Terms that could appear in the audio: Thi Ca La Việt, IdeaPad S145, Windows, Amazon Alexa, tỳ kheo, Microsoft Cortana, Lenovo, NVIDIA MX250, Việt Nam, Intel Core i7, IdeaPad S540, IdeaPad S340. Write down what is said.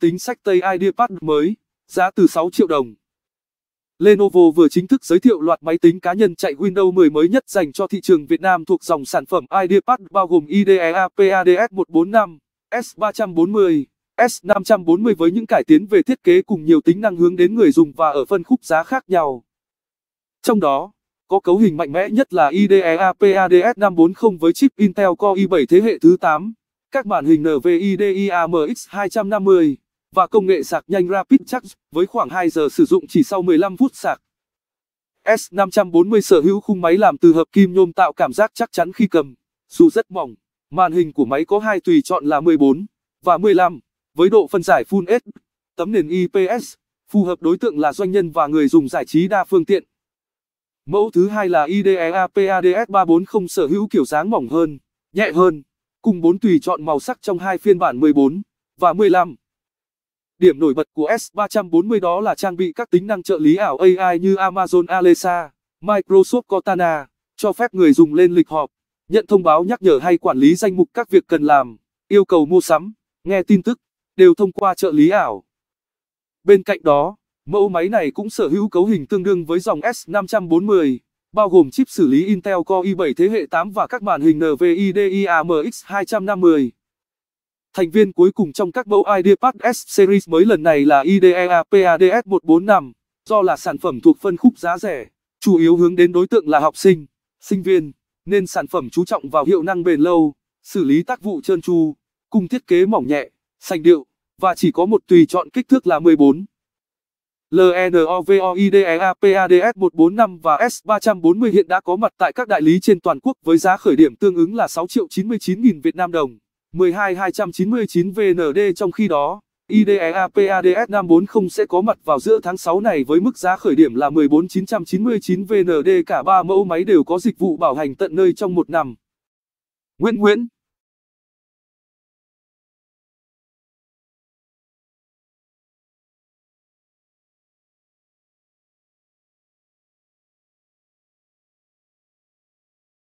Cái tính sách tay IdeaPad mới, giá từ 6 triệu đồng. Lenovo vừa chính thức giới thiệu loạt máy tính cá nhân chạy Windows 10 mới nhất dành cho thị trường Việt Nam thuộc dòng sản phẩm IdeaPad bao gồm IdeaPad S145, S340, S540 với những cải tiến về thiết kế cùng nhiều tính năng hướng đến người dùng và ở phân khúc giá khác nhau. Trong đó, có cấu hình mạnh mẽ nhất là IdeaPad S540 với chip Intel Core i7 thế hệ thứ 8, các màn hình NVIDIA MX250 và công nghệ sạc nhanh Rapid Charge với khoảng 2 giờ sử dụng chỉ sau 15 phút sạc. S540 sở hữu khung máy làm từ hợp kim nhôm tạo cảm giác chắc chắn khi cầm, dù rất mỏng. Màn hình của máy có hai tùy chọn là 14 và 15, với độ phân giải Full HD, tấm nền IPS, phù hợp đối tượng là doanh nhân và người dùng giải trí đa phương tiện. Mẫu thứ hai là IdeaPad S340 sở hữu kiểu dáng mỏng hơn, nhẹ hơn, cùng 4 tùy chọn màu sắc trong hai phiên bản 14 và 15. Điểm nổi bật của S340 đó là trang bị các tính năng trợ lý ảo AI như Amazon Alexa, Microsoft Cortana, cho phép người dùng lên lịch họp, nhận thông báo nhắc nhở hay quản lý danh mục các việc cần làm, yêu cầu mua sắm, nghe tin tức, đều thông qua trợ lý ảo. Bên cạnh đó, mẫu máy này cũng sở hữu cấu hình tương đương với dòng S540, bao gồm chip xử lý Intel Core i7 thế hệ 8 và các màn hình NVIDIA MX250. Thành viên cuối cùng trong các mẫu IdeaPad S series mới lần này là IdeaPad S145, do là sản phẩm thuộc phân khúc giá rẻ, chủ yếu hướng đến đối tượng là học sinh, sinh viên, nên sản phẩm chú trọng vào hiệu năng bền lâu, xử lý tác vụ trơn tru, cùng thiết kế mỏng nhẹ, sành điệu, và chỉ có một tùy chọn kích thước là 14. Lenovo IdeaPad S145 và S340 hiện đã có mặt tại các đại lý trên toàn quốc với giá khởi điểm tương ứng là 6.099.000 VND, 12.299 VND. Trong khi đó, IdeaPad S540 sẽ có mặt vào giữa tháng 6 này với mức giá khởi điểm là 14.999 VND. Cả 3 mẫu máy đều có dịch vụ bảo hành tận nơi trong 1 năm. Nguyễn